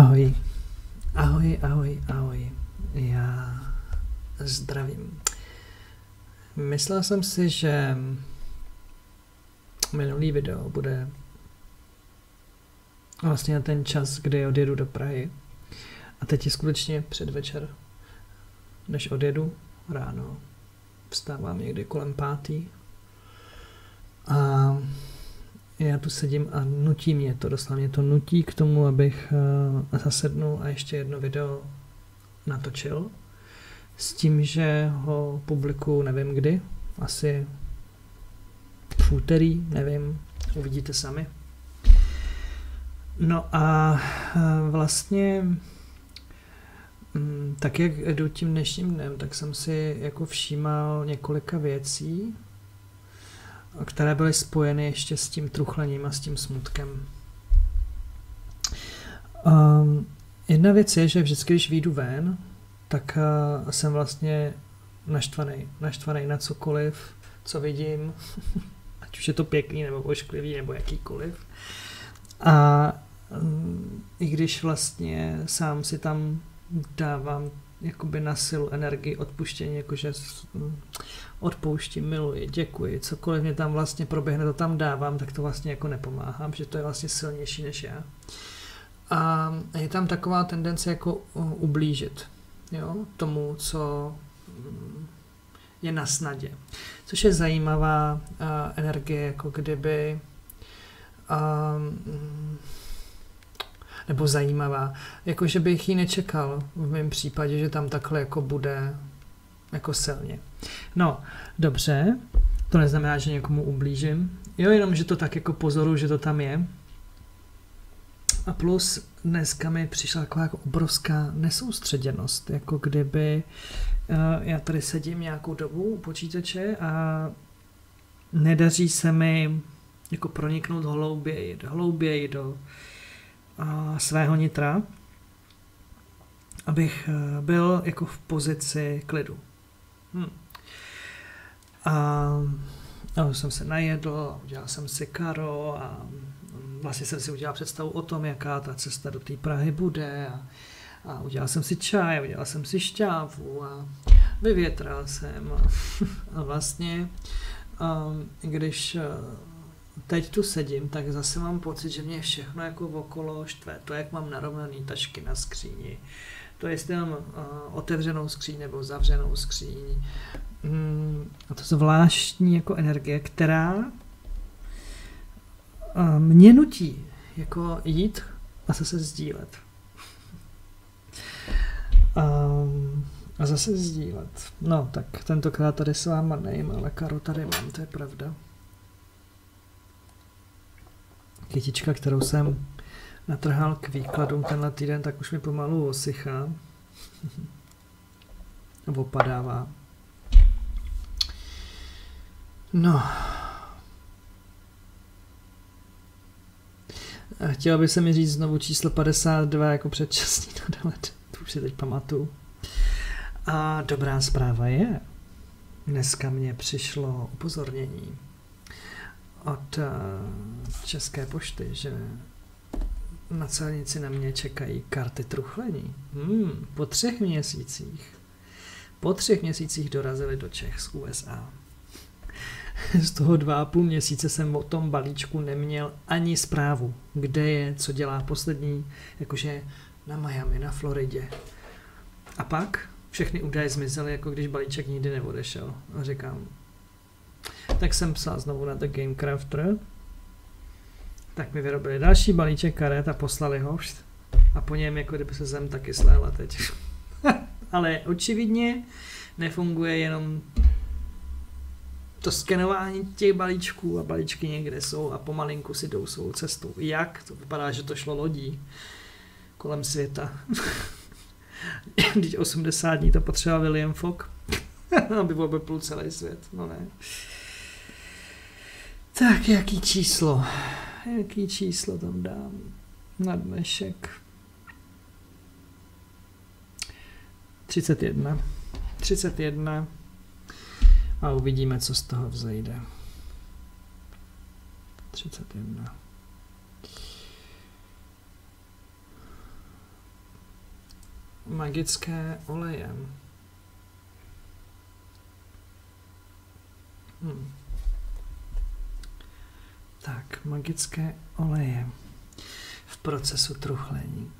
Ahoj, ahoj, ahoj, ahoj, já zdravím. Myslel jsem si, že minulý video bude vlastně na ten čas, kdy odjedu do Prahy. A teď je skutečně předvečer, než odjedu ráno. Vstávám někdy kolem 5. A já tu sedím a nutí mě to, doslova mě to nutí k tomu, abych zasednul a ještě jedno video natočil. S tím, že ho publikuju nevím kdy, asi v úterý, nevím, uvidíte sami. No a vlastně tak, jak jdu tím dnešním dnem, tak jsem si jako všímal několika věcí, které byly spojeny ještě s tím truchlením a s tím smutkem. Jedna věc je, že vždycky, když vyjdu ven, tak jsem vlastně naštvaný. Naštvaný na cokoliv, co vidím, ať už je to pěkný, nebo ošklivý, nebo jakýkoliv. A i když vlastně sám si tam dávám jakoby na silu energii, odpuštění, jakože odpouštím, miluji, děkuji, cokoliv mě tam vlastně proběhne, to tam dávám, tak to vlastně jako nepomáhám, že to je vlastně silnější než já. A je tam taková tendence jako ublížit, jo, tomu, co je na snadě. Což je zajímavá energie, jako kdyby nebo zajímavá, jakože bych ji nečekal v mém případě, že tam takhle jako bude jako silně. No, dobře, to neznamená, že někomu ublížím, jo, jenom, že to tak jako pozoruju, že to tam je. A plus dneska mi přišla taková jako obrovská nesoustředěnost, jako kdyby já tady sedím nějakou dobu u počítače a nedaří se mi jako proniknout hlouběji do svého nitra, abych byl jako v pozici klidu. A jsem se najedl, udělal jsem si karo a vlastně jsem si udělal představu o tom, jaká ta cesta do té Prahy bude a udělal jsem si čaj, udělal jsem si šťávu a vyvětral jsem a vlastně když teď tu sedím, tak zase mám pocit, že mě všechno jako okolo štve. To, jak mám narovnaný tašky na skříni, to, jestli mám otevřenou skříň nebo zavřenou skříň. A to zvláštní jako energie, která mě nutí jako jít a zase sdílet. A zase sdílet. No, tak tentokrát tady s váma nejím, ale Karu tady mám, to je pravda. Kytička, kterou jsem natrhal k výkladům tenhle týden, tak už mi pomalu osychá. Nebo opadává. No. Chtěla by se mi říct znovu číslo 52 jako předčasný nadhled. To už si teď pamatuju. A dobrá zpráva je, dneska mě přišlo upozornění od České pošty, že na celnici na mě čekají karty truchlení. Po 3 měsících. Po 3 měsících dorazili do Čech z USA. Z toho 2,5 měsíce jsem o tom balíčku neměl ani zprávu, kde je, co dělá poslední, jakože na Miami, na Floridě. A pak všechny údaje zmizely, jako když balíček nikdy neodešel. A říkám, tak jsem psal znovu na The Game Crafter, tak mi vyrobili další balíček karet a poslali ho a po něm jako kdyby se zem taky sléhla teď. Ale očividně nefunguje jenom to skenování těch balíčků a balíčky někde jsou a pomalinku si jdou svou cestu. Jak? To vypadá, že to šlo lodí kolem světa. Když 80 dní to potřeboval William Fogg, aby obplul celý svět. No ne. Tak, jaký číslo? Jaký číslo tam dám na dnešek? 31. 31. A uvidíme, co z toho vzejde. 31. magické oleje. Tak, magické oleje v procesu truchlení.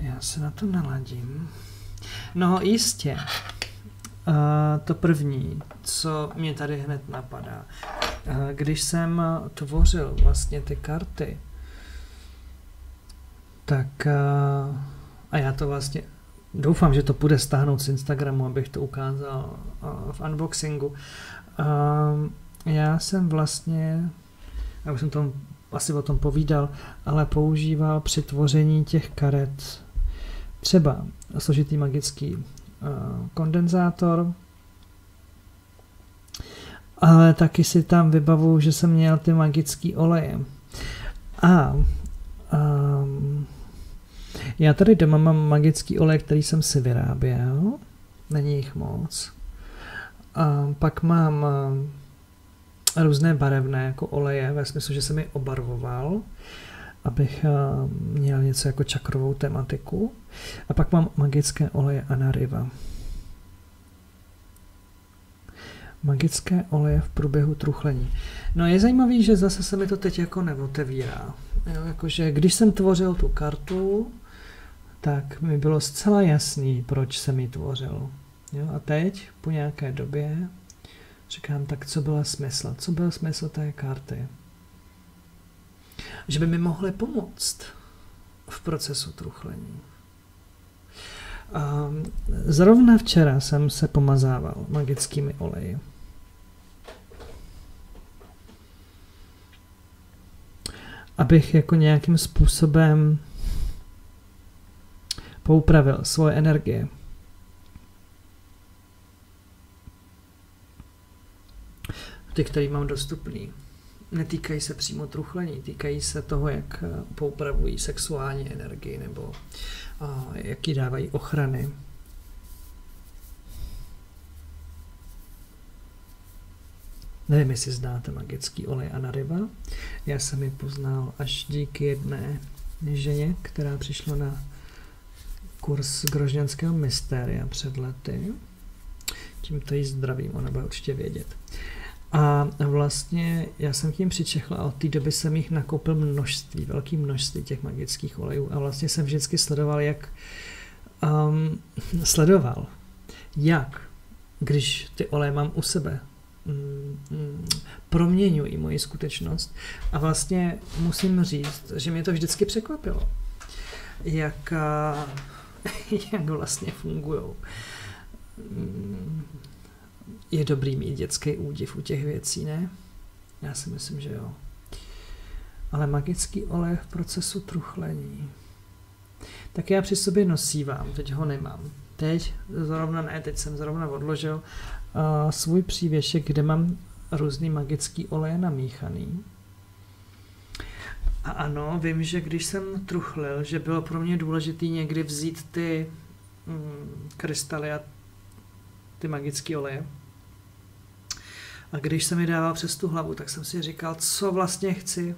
Já se na to naladím. No jistě. To první, co mě tady hned napadá. Když jsem tvořil vlastně ty karty, tak a já to vlastně doufám, že to půjde stáhnout z Instagramu, abych to ukázal v unboxingu. Já jsem vlastně, já už jsem tam asi o tom povídal, ale používal při tvoření těch karet třeba složitý magický kondenzátor, ale taky si tam vybavuju, že jsem měl ty magické oleje. A já tady doma mám magický olej, který jsem si vyráběl, není jich moc. A pak mám různé barevné jako oleje, ve smyslu, že jsem je obarvoval, abych měl něco jako čakrovou tematiku. A pak mám magické oleje Anariva. Magické oleje v průběhu truchlení. No je zajímavý, že zase se mi to teď jako neotevírá. Jakože když jsem tvořil tu kartu, tak mi bylo zcela jasný, proč jsem ji tvořil. Jo? A teď, po nějaké době, říkám, tak co byl smysl? Co byl smysl té karty? Že by mi mohly pomoct v procesu truchlení. Zrovna včera jsem se pomazával magickými oleji. Abych jako nějakým způsobem poupravil svoje energie. Ty, které mám dostupný. Netýkají se přímo truchlení, týkají se toho, jak poupravují sexuální energii nebo jak jí dávají ochrany. Nevím, jestli znáte magický olej Anariva. Já jsem ji poznal až díky jedné ženě, která přišla na kurz Grožňanského mystéria před lety. Tímto jí zdravím, ona bude určitě vědět. A vlastně já jsem k nim přičechla a od té doby jsem jich nakoupil množství, velké množství těch magických olejů a vlastně jsem vždycky sledoval, jak když ty oleje mám u sebe, proměňují moji skutečnost a vlastně musím říct, že mě to vždycky překvapilo, jak vlastně fungujou. Je dobrý mít dětský údiv u těch věcí, ne? Já si myslím, že jo. Ale magický olej v procesu truchlení. Tak já při sobě nosívám, teď ho nemám. Teď zrovna ne, teď jsem zrovna odložil svůj přívěšek, kde mám různý magický olej namíchaný. A ano, vím, že když jsem truchlil, že bylo pro mě důležité někdy vzít ty krystaly a ty magické oleje. A když jsem mi dával přes tu hlavu, tak jsem si říkal, co vlastně chci.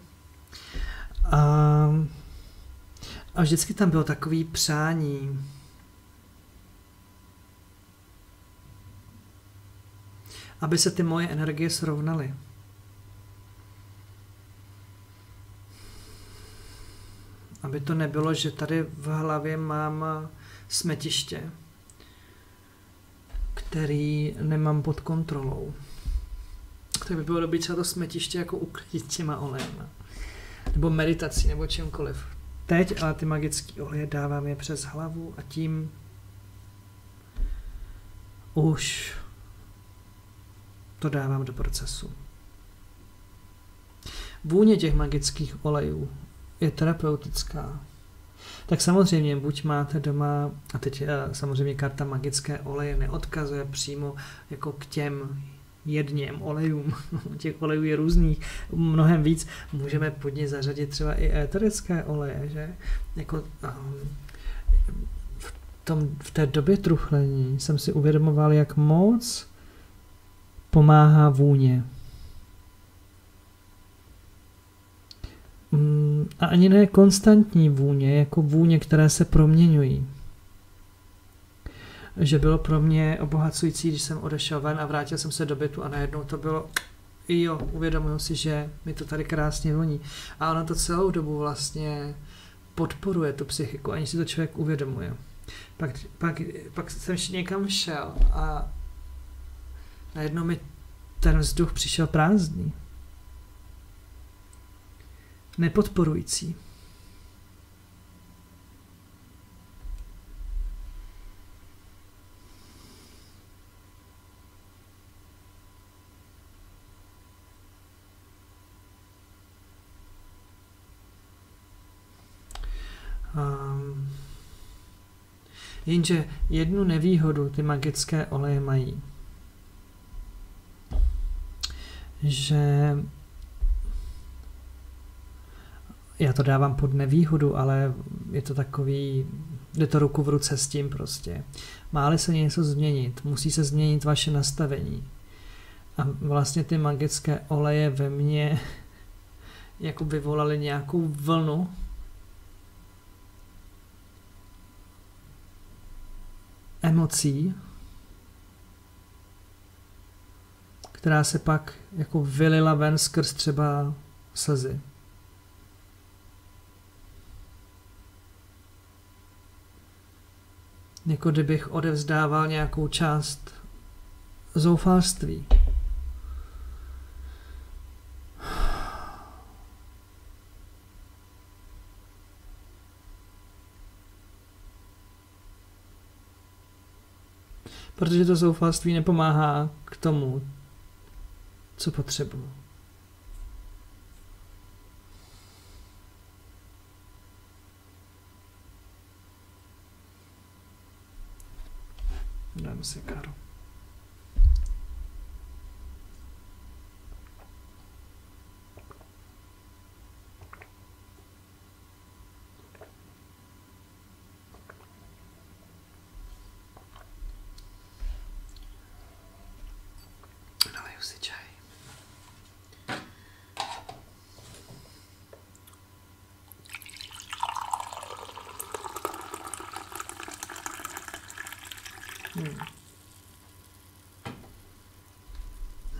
A vždycky tam bylo takové přání. Aby se ty moje energie srovnaly. Aby to nebylo, že tady v hlavě mám smetiště, který nemám pod kontrolou. Tak by bylo dobré třeba to smetiště jako uklidit těma olejma. Nebo meditací, nebo čímkoliv. Teď ale ty magické oleje dávám je přes hlavu a tím už to dávám do procesu. Vůně těch magických olejů je terapeutická. Tak samozřejmě, buď máte doma, a teď samozřejmě karta magické oleje neodkazuje přímo jako k těm jedním olejům, těch olejů je různých, mnohem víc, můžeme pod ně zařadit třeba i éterické oleje, že? Jako, v té době truchlení jsem si uvědomoval, jak moc pomáhá vůně. A ani ne konstantní vůně, jako vůně, které se proměňují. Že bylo pro mě obohacující, když jsem odešel ven a vrátil jsem se do bytu a najednou to bylo, jo, uvědomuji si, že mi to tady krásně voní. A ona to celou dobu vlastně podporuje tu psychiku, ani si to člověk uvědomuje. Pak jsem někam šel a najednou mi ten vzduch přišel prázdný. Nepodporující. Jenže jednu nevýhodu ty magické oleje mají. Že já to dávám pod nevýhodu, ale je to takový, jde to ruku v ruce s tím prostě. Má-li se něco změnit, musí se změnit vaše nastavení. A vlastně ty magické oleje ve mně jako vyvolaly nějakou vlnu, emocí, která se pak jako vylila ven skrz třeba slzy. Jako kdybych odevzdával nějakou část zoufalství. Protože to zoufalství nepomáhá k tomu, co potřebuji. Dám si karu.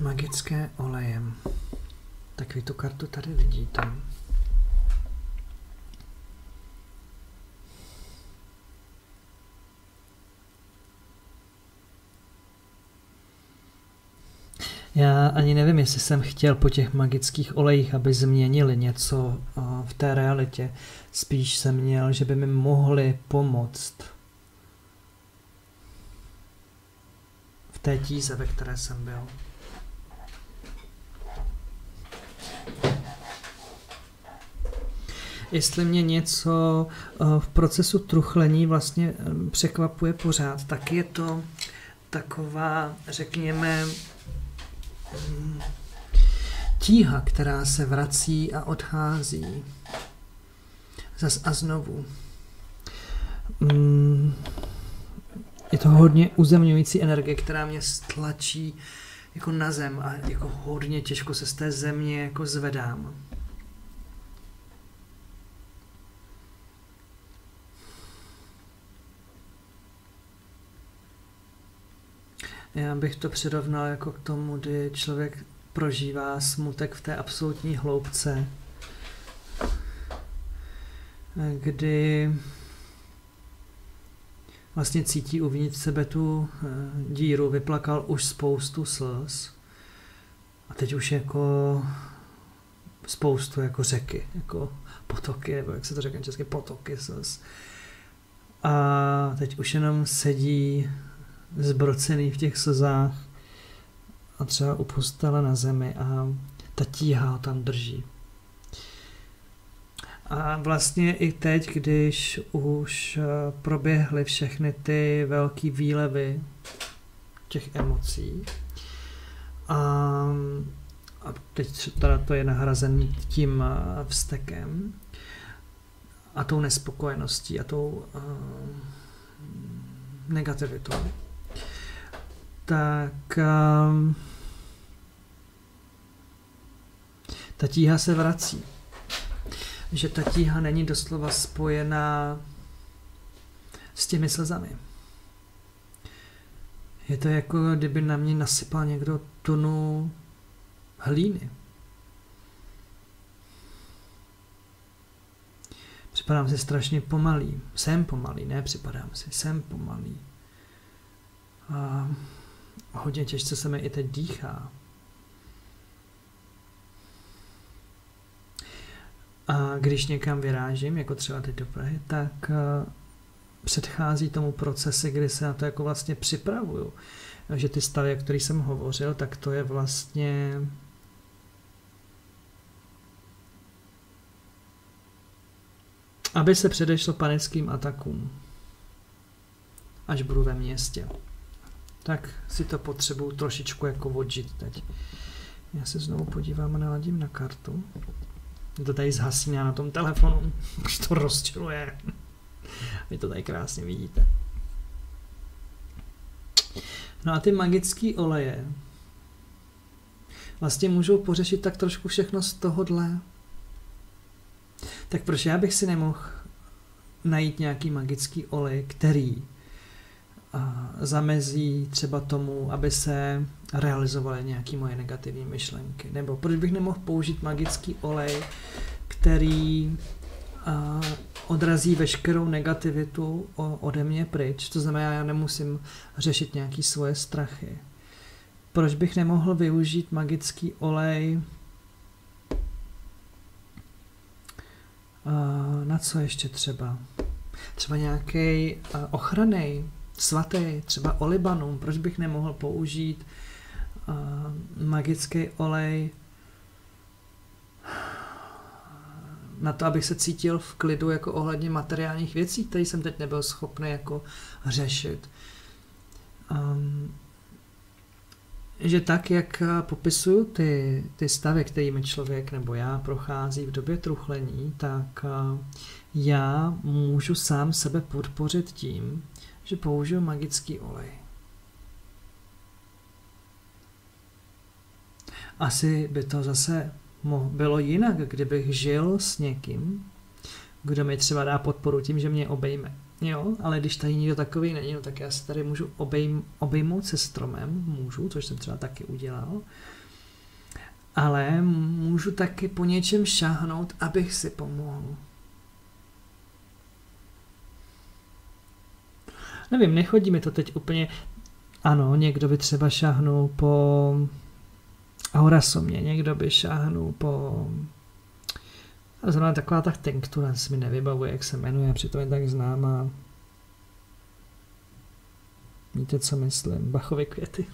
Magické olejem. Tak vy tu kartu tady vidíte. Já ani nevím, jestli jsem chtěl po těch magických olejích, aby změnili něco v té realitě. Spíš jsem měl, že by mi mohli pomoct v té tíze, ve které jsem byl. Jestli mě něco v procesu truchlení vlastně překvapuje pořád, tak je to taková, řekněme, tíha, která se vrací a odchází. Zas a znovu. Je to hodně uzemňující energie, která mě stlačí jako na zem a jako hodně těžko se z té země jako zvedám. Já bych to přirovnal jako k tomu, kdy člověk prožívá smutek v té absolutní hloubce, kdy vlastně cítí uvnitř sebe tu díru, vyplakal už spoustu slz a teď už jako spoustu jako řeky, jako potoky, nebo jak se to řekne česky, potoky slz. A teď už jenom sedí zbrocený v těch slzách a třeba upustala na zemi a ta tíha ho tam drží. A vlastně i teď, když už proběhly všechny ty velké výlevy těch emocí a teď teda to je nahrazen tím vztekem a tou nespokojeností a tou negativitou, tak ta tíha se vrací. že ta tíha není doslova spojená s těmi slzami. Je to jako, kdyby na mě nasypal někdo tunu hlíny. Připadám si strašně pomalý. Jsem pomalý, ne připadám si, jsem pomalý. A hodně těžce se mi i teď dýchá. A když někam vyrážím, jako třeba teď do Prahy, tak předchází tomu procesy, kdy se na to jako vlastně připravuju. Že ty stavy, o kterých jsem hovořil, tak to je vlastně... aby se předešlo panickým atakům, až budu ve městě. Tak si to potřebuju trošičku jako odžít teď. Já se znovu podívám a naladím na kartu. Je to tady zhasíná na tom telefonu, už to rozčiluje. Vy to tady krásně vidíte. No a ty magické oleje vlastně můžou pořešit tak trošku všechno z tohohle. Tak proč já bych si nemohl najít nějaký magický olej, který zamezí třeba tomu, aby se realizovaly nějaké moje negativní myšlenky. Nebo proč bych nemohl použít magický olej, který odrazí veškerou negativitu ode mě pryč. To znamená, já nemusím řešit nějaké svoje strachy. Proč bych nemohl využít magický olej? Na co ještě třeba? Třeba nějaký ochranný, svatý, třeba olibanum. Proč bych nemohl použít magický olej na to, abych se cítil v klidu jako ohledně materiálních věcí, které jsem teď nebyl schopný jako řešit. Že tak, jak popisuju ty stavy, kterými člověk nebo já prochází v době truchlení, tak já můžu sám sebe podpořit tím, že použiju magický olej. Asi by to zase bylo jinak, kdybych žil s někým, kdo mi třeba dá podporu tím, že mě obejme. Jo, ale když tady nikdo takový není, no tak já se tady můžu obejmout se stromem, můžu, což jsem třeba taky udělal, ale můžu taky po něčem šáhnout, abych si pomohl. Nevím, nechodí mi to teď úplně, ano, někdo by třeba šáhnul po Aurasomě, někdo by šáhnul po... Zrovna taková ta tinktura se mi nevybavuje, jak se jmenuje, přitom je tak známá. Víte, co myslím? Bachovy květy.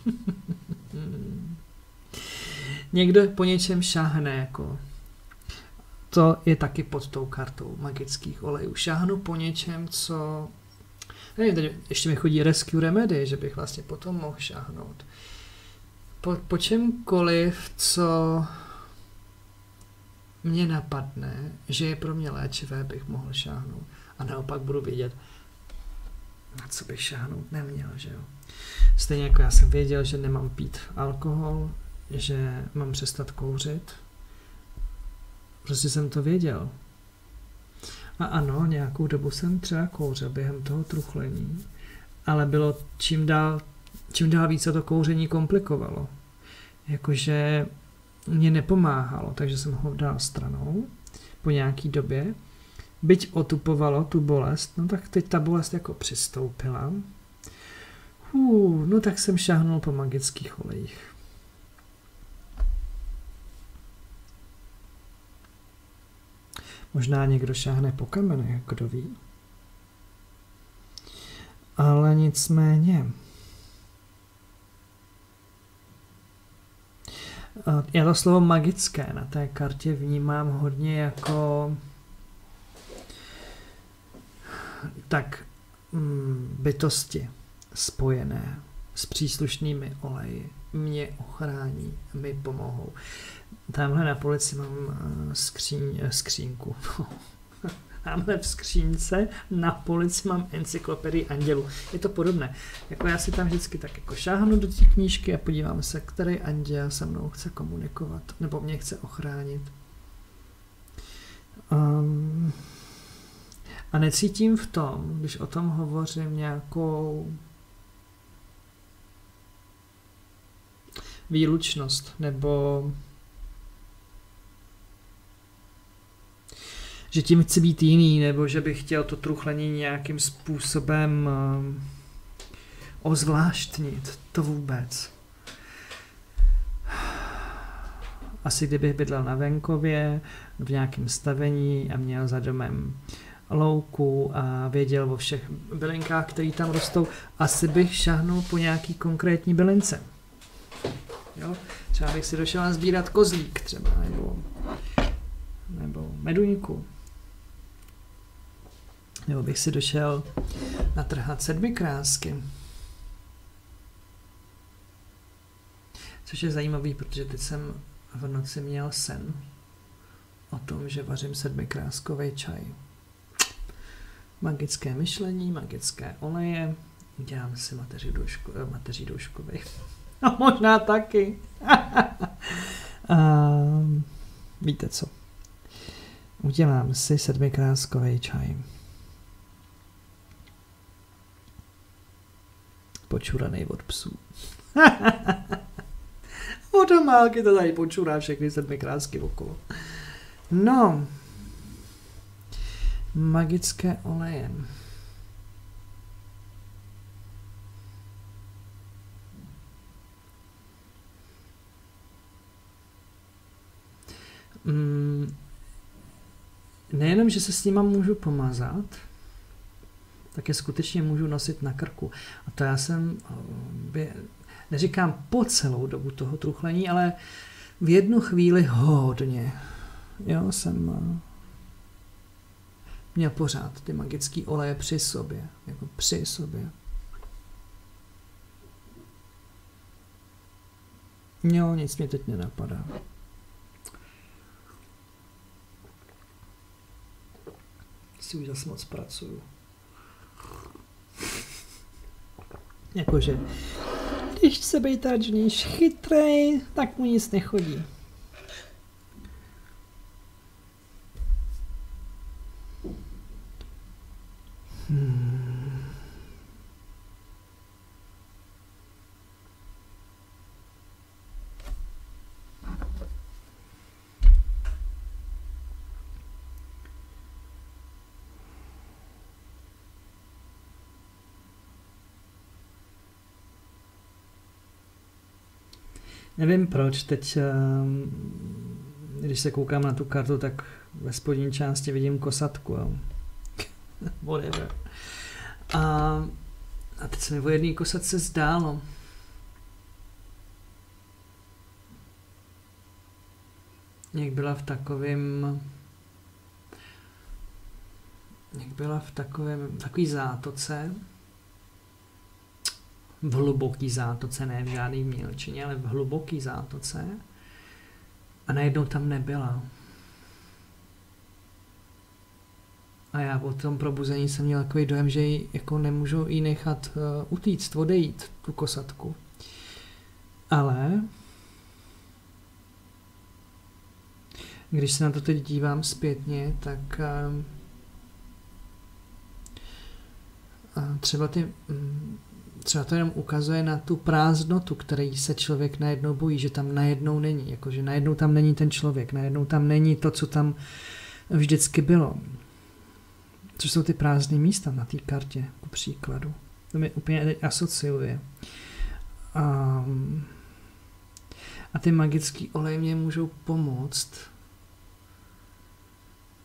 Někdo po něčem šáhne, jako. To je taky pod tou kartou magických olejů. Šáhnu po něčem, co... Nevím, ještě mi chodí rescue remedy, že bych vlastně potom mohl šáhnout. Po čemkoliv, co... mě napadne, že je pro mě léčivé, bych mohl šáhnout. A naopak budu vědět, na co bych šáhnout neměl, že jo. Stejně jako já jsem věděl, že nemám pít alkohol, že mám přestat kouřit. Prostě jsem to věděl. A ano, nějakou dobu jsem třeba kouřil během toho truchlení, ale bylo čím dál více to kouření komplikovalo. Jakože mě nepomáhalo, takže jsem ho dal stranou po nějaký době. Byť otupovalo tu bolest, no tak teď ta bolest jako přistoupila. No tak jsem šáhnul po magických olejích. Možná někdo šáhne po kamenech, kdo ví. Ale nicméně... Já to slovo magické na té kartě vnímám hodně jako tak bytosti spojené s příslušnými oleji. Mě ochrání, mi pomohou. Tamhle na polici mám skřínku. Tamhle v skřínce na polici mám encyklopedii andělů. Je to podobné. Jako já si tam vždycky tak jako šáhnu do té knížky a podívám se, který anděl se mnou chce komunikovat nebo mě chce ochránit. A necítím v tom, když o tom hovořím, nějakou výlučnost, nebo že tím chci být jiný, nebo že bych chtěl to truchlení nějakým způsobem ozvláštnit. To vůbec. Asi kdybych bydlel na venkově, v nějakém stavení a měl za domem louku a věděl o všech bylinkách, které tam rostou, asi bych šahnul po nějaký konkrétní bylince. Jo? Třeba bych si došel nazbírat kozlík třeba, nebo meduňku. Nebo bych si došel natrhat sedmikrásky. Což je zajímavý, protože teď jsem v noci měl sen o tom, že vařím sedmikráskový čaj. Magické myšlení, magické oleje, dělám si mateří douškovej. A možná taky. Víte co? Udělám si sedmikráskový čaj. Počuranej od psů. Od domálky to tady počurá všechny sedmikrásky okolo. No. Magické oleje. Nejenom, že se s nima můžu pomazat, tak je skutečně můžu nosit na krku. A to já jsem, neříkám po celou dobu toho truchlení, ale v jednu chvíli hodně. Jo, jsem měl pořád ty magické oleje při sobě. Jako při sobě. Jo, nic mě teď nenapadá. Si už zase moc pracuju. Jakože, když se být radžnější chytrej, tak mu nic nechodí. Nevím proč, teď, když se koukám na tu kartu, tak ve spodní části vidím kosatku. Whatever. A teď se mi o jedný kosatce zdálo. Jak byla v takový zátoce. V hluboký zátoce, ne v žádný mělčině, ale v hluboký zátoce. A najednou tam nebyla. A já po tom probuzení jsem měl takový dojem, že ji jako nemůžu jí nechat utíct, odejít, tu kosatku. Ale když se na to teď dívám zpětně, tak třeba to jenom ukazuje na tu prázdnotu, který se člověk najednou bojí, že tam najednou není. Jakože najednou tam není ten člověk, najednou tam není to, co tam vždycky bylo. Což jsou ty prázdné místa na té kartě, ku příkladu. To mi úplně teď asociuje. A ty magické oleje mě můžou pomoct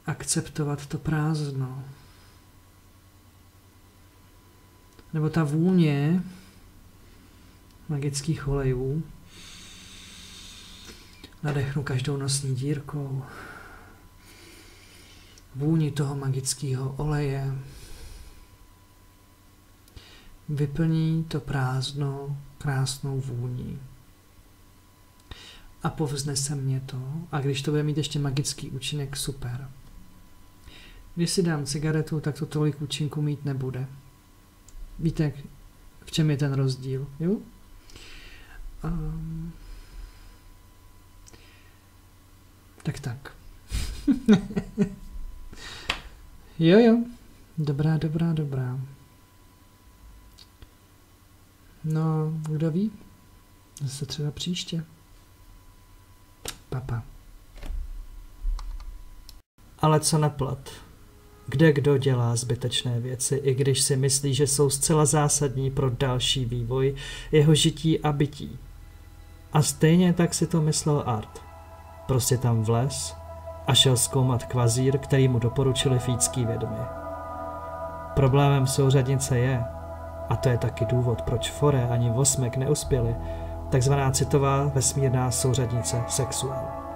akceptovat to prázdno. Nebo ta vůně magických olejů nadechnu každou nosní dírkou. Vůni toho magického oleje vyplní to prázdno krásnou vůní. A povznese mě to. A když to bude mít ještě magický účinek, super. Když si dám cigaretu, tak to tolik účinku mít nebude. Víte, v čem je ten rozdíl? Jo? Tak. Jo, jo. Dobrá, dobrá, dobrá. No, kdo ví? Zase třeba příště. Papa. Ale co na plat? Kde kdo dělá zbytečné věci, i když si myslí, že jsou zcela zásadní pro další vývoj, jeho žití a bytí. A stejně tak si to myslel Art. Prostě tam vlez a šel zkoumat kvazír, který mu doporučili fícký vědmy. Problémem souřadnice je, a to je taky důvod, proč Fore ani Vosmek neuspěli, takzvaná citová vesmírná souřadnice sexuál.